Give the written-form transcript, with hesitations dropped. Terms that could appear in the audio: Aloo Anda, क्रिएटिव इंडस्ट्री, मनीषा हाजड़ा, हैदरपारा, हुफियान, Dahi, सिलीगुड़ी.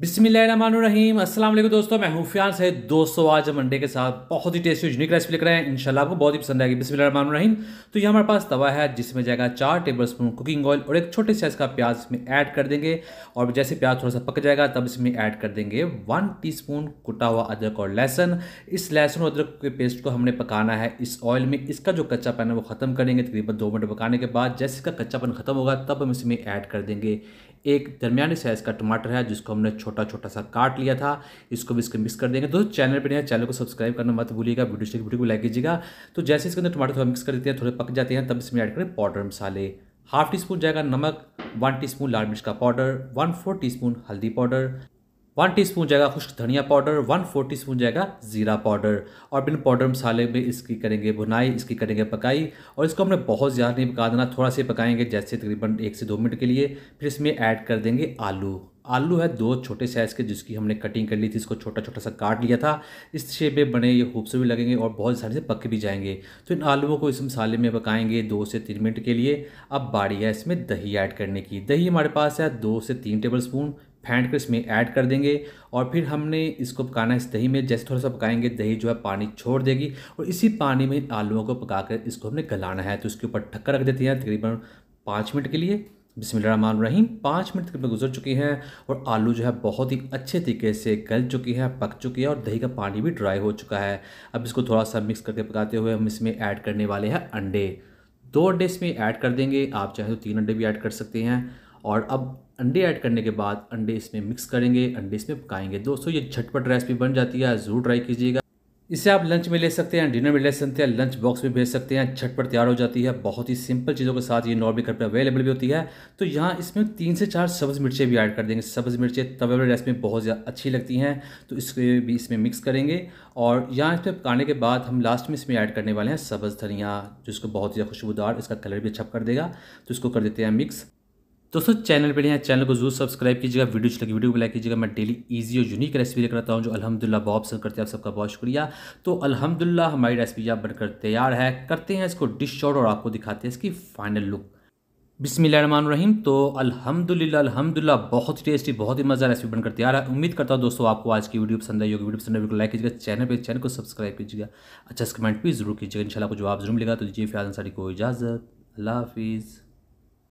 बिस्मिल्लाहिर्रहमानुर्रहीम। अस्सलाम वालेकुम दोस्तों, मैं हुफियान से। दोस्तों आज हम अंडे के साथ बहुत ही टेस्टी यूनिक रेसिपी लेकर आए हैं, इंशाल्लाह आपको बहुत ही पसंद आएगी। बिस्मिल्लाहिर्रहमानुर्रहीम। तो ये हमारे पास तवा है जिसमें जाएगा 4 टेबलस्पून कुकिंग ऑयल और एक छोटे साइज का प्याज इसमें ऐड कर देंगे। और जैसे प्याज थोड़ा सा पक जाएगा तब इसमें ऐड कर देंगे 1 टीस्पून कुटा हुआ अदरक और लहसुन। इस लहसुन और अदरक के पेस्ट को हमने पकाना है इस ऑयल में, इसका जो कच्चापन है वो ख़त्म करेंगे। तकरीबन 2 मिनट पकाने के बाद जैसे इसका कच्चापन ख़त्म होगा तब हम इसमें ऐड कर देंगे एक दरमियानी साइज़ का टमाटर है जिसको हमने छोटा छोटा सा काट लिया था, इसको भी इसके मिक्स कर देंगे। दोस्तों चैनल पर नया चैनल को सब्सक्राइब करना मत भूलिएगा, वीडियो को लाइक कीजिएगा। तो जैसे इसके अंदर टमाटर थोड़ा मिक्स कर देते हैं, थोड़े पक जाते हैं तब इसमें ऐड करें पाउडर मसाले। 1/2 टीस्पून जाएगा नमक, 1 टीस्पून लाल मिर्च का पाउडर, 1/4 टीस्पून हल्दी पाउडर, 1 टीस्पून जाएगा खुश्क धनिया पाउडर, 1/4 टीस्पून जाएगा ज़ीरा पाउडर। और बिन पाउडर मसाले में इसकी करेंगे भुनाई, इसकी करेंगे पकाई। और इसको हमने बहुत ज़्यादा नहीं पका देना, थोड़ा सा पकाएंगे जैसे तकरीबन 1 से 2 मिनट के लिए। फिर इसमें ऐड कर देंगे आलू। आलू है 2 छोटे साइज़ के जिसकी हमने कटिंग कर ली थी, इसको छोटा छोटा सा काट लिया था। इस शेप में बने ये खूबसूरत भी लगेंगे और बहुत सारे से पक भी जाएंगे। तो इन आलूओं को इस मसाले में पकाएंगे 2 से 3 मिनट के लिए। अब बारी है इसमें दही ऐड करने की। दही हमारे पास है 2 से 3 टेबल स्पून फेंट कर इसमें ऐड कर देंगे। और फिर हमने इसको पकाना है इस दही में, जैसे थोड़ा सा पकाएंगे दही जो है पानी छोड़ देगी और इसी पानी में आलूओं को पकाकर इसको हमने गलाना है। तो इसके ऊपर ढक्कन रख देते हैं तकरीबन 5 मिनट के लिए। बिस्मिल्लाहिर्रहमानिर्रहीम। 5 मिनट तक गुजर चुके हैं और आलू जो है बहुत ही अच्छे तरीके से गल चुके हैं, पक चुके हैं और दही का पानी भी ड्राई हो चुका है। अब इसको थोड़ा सा मिक्स करके पकाते हुए हम इसमें ऐड करने वाले हैं अंडे। 2 अंडे इसमें ऐड कर देंगे, आप चाहें तो 3 अंडे भी ऐड कर सकते हैं। और अब अंडे ऐड करने के बाद अंडे इसमें मिक्स करेंगे, अंडे इसमें पकाएंगे। दोस्तों ये झटपट रेसिपी बन जाती है, ज़रूर ट्राई कीजिएगा। इसे आप लंच में ले सकते हैं, डिनर में ले सकते हैं, लंच बॉक्स में भेज सकते हैं। झटपट तैयार हो जाती है बहुत ही सिंपल चीज़ों के साथ। ये नॉर्मली घर पर अवेलेबल भी होती है। तो यहाँ इसमें 3 से 4 सब्ज़ मिर्चें भी ऐड कर देंगे। सब्ज़ मिर्चें तवे वाली रेसिपी में बहुत ज़्यादा अच्छी लगती हैं, तो इसके भी इसमें मिक्स करेंगे। और यहाँ इसमें पकाने के बाद हम लास्ट में इसमें ऐड करने वाले हैं सब्ज़ धनिया, जिसको बहुत ज़्यादा खुशबूदार, इसका कलर भी अच्छा कर देगा। तो इसको कर देते हैं मिक्स। दोस्तों चैनल पर नए हैं, चैनल को जरूर सब्सक्राइब कीजिएगा, वीडियो अच्छी लगी वीडियो को लाइक कीजिएगा। मैं डेली इजी और यूनिक रेसिपी लेकर आता हूँ जो अल्हम्दुलिल्लाह बहुत पसंद करते हैं। आप सबका बहुत शुक्रिया। तो अल्हम्दुलिल्लाह हमारी रेसिपी अब बनकर तैयार है। करते हैं इसको डिश आउट और आपको दिखाते हैं इसकी फाइनल लुक। बिस्मिल्लाहिर्रहमानिर्रहीम। तो अल्हम्दुलिल्लाह बहुत ही टेस्टी, बहुत ही मज़ा रेसिपी बनकर तैयार है। उम्मीद करता हूँ दोस्तों आपको आज की वीडियो पसंद आई होगी। वीडियो पसंद आई बिल्कुल लाइक कीजिएगा, चैनल को सब्सक्राइब कीजिएगा, अच्छा कमेंट भी जरूर कीजिएगा। इंशाल्लाह आपको जवाब जरूर मिलेगा। तो दीजिए फिर आज़ादी को इजाज़त। अल्लाह हाफिज़।